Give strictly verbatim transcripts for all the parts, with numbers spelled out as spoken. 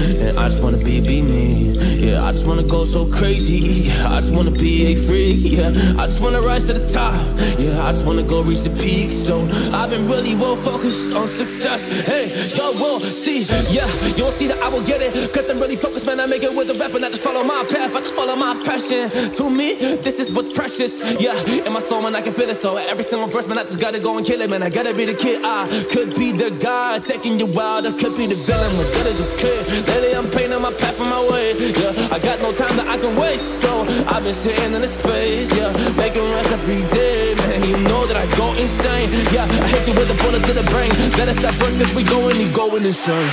And I just wanna be, be me. Yeah, I just wanna go so crazy. I just wanna be a freak. Yeah, I just wanna rise to the top. Yeah, I just wanna go reach the peak. So I've been really well focused on success. Hey, y'all won't see. Yeah, you won't see that I will get it, cause I'm really focused, man. I make it with a rap, and I just follow my path. I just follow my passion. To me, this is what's precious. Yeah, in my soul, man, I can feel it. So every single verse, man, I just gotta go and kill it, man. I gotta be the kid. I could be the guy taking you wild. I could be the villain, but good as a kid. Lately, I'm painting my path on my way. Yeah, I got no time that I can waste. So I've been sitting in the space. Yeah, making rest every day, man. You know that I go insane. Yeah, I hit you with a bullet to the brain. Let us stop first, cause we going, you going insane.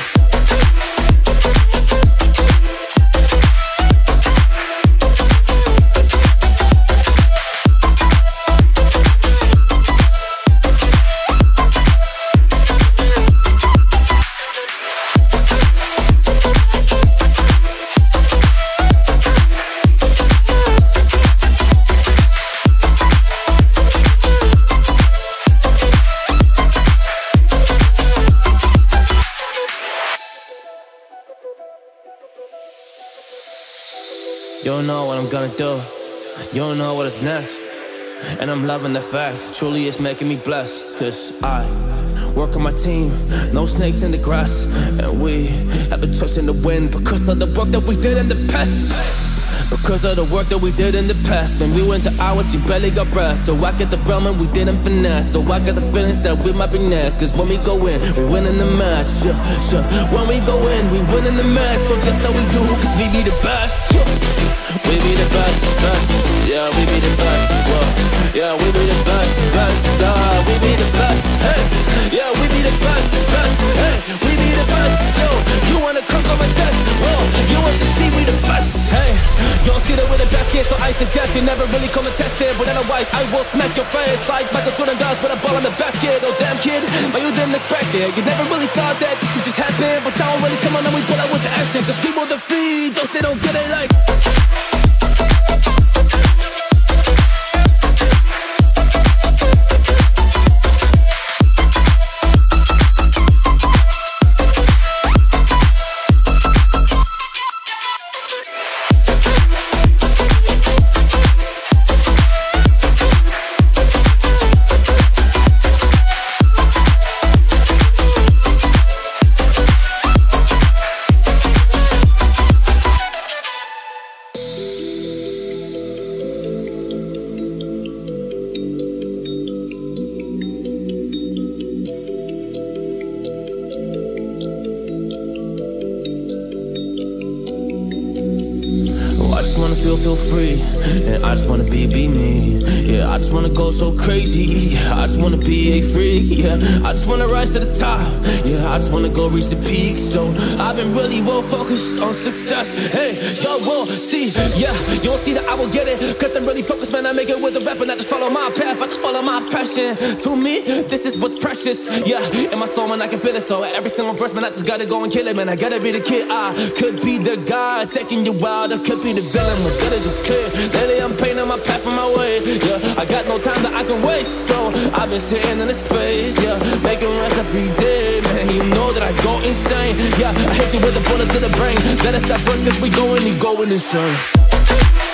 You don't know what I'm gonna do, you don't know what is next. And I'm loving the fact, truly it's making me blessed. Cause I work on my team, no snakes in the grass. And we have been trusting the wind because of the work that we did in the past. Because of the work that we did in the past. When we went to hours, you barely got rest. So I get the realm and we didn't finesse. So I got the feelings that we might be next. Cause when we go in, we winning the match, sure, sure. When we go in, we winning the match. So that's how we do, cause we be the best, sure. We be the best, best, yeah, we be the best, whoa. Yeah, we be the best, best, nah, we be the best, hey. Yeah, we be the best, best, hey. We be the best, yo. You wanna come come and test, whoa. You want to see we the best, hey. You don't see that we're the best here, so I suggest you never really come and test it. But otherwise, I will smack your face like Michael Jordan does with a ball on the basket. Oh, damn, kid, but you didn't expect it. You never really thought that this could just happen. But now I'm really coming and we pull out with the action. Cause people defeat those they don't get it like. Feel, feel free, and I just wanna be, be me. Yeah, I just wanna go so crazy. I just wanna be a freak. Yeah, I just wanna rise to the top. Yeah, I just wanna go reach the peak. So I've been really well focused on success. Hey, y'all won't see. Yeah, you won't see that I will get it, cause I'm really focused, man. I make it with a rap, and I just follow my path. I just follow my passion. To me, this is what's precious. Yeah, in my soul, man, I can feel it. So every single verse, man, I just gotta go and kill it, man. I gotta be the kid. I could be the guy taking you wild. I could be the villain. Good as a kid. Lately I'm painting my path on my way. Yeah, I got no time that I can waste. So I've been sitting in the space. Yeah, making rest every day, man. You know that I go insane. Yeah, I hit you with a bullet to the brain. Let us stop first, cause we going, you going insane.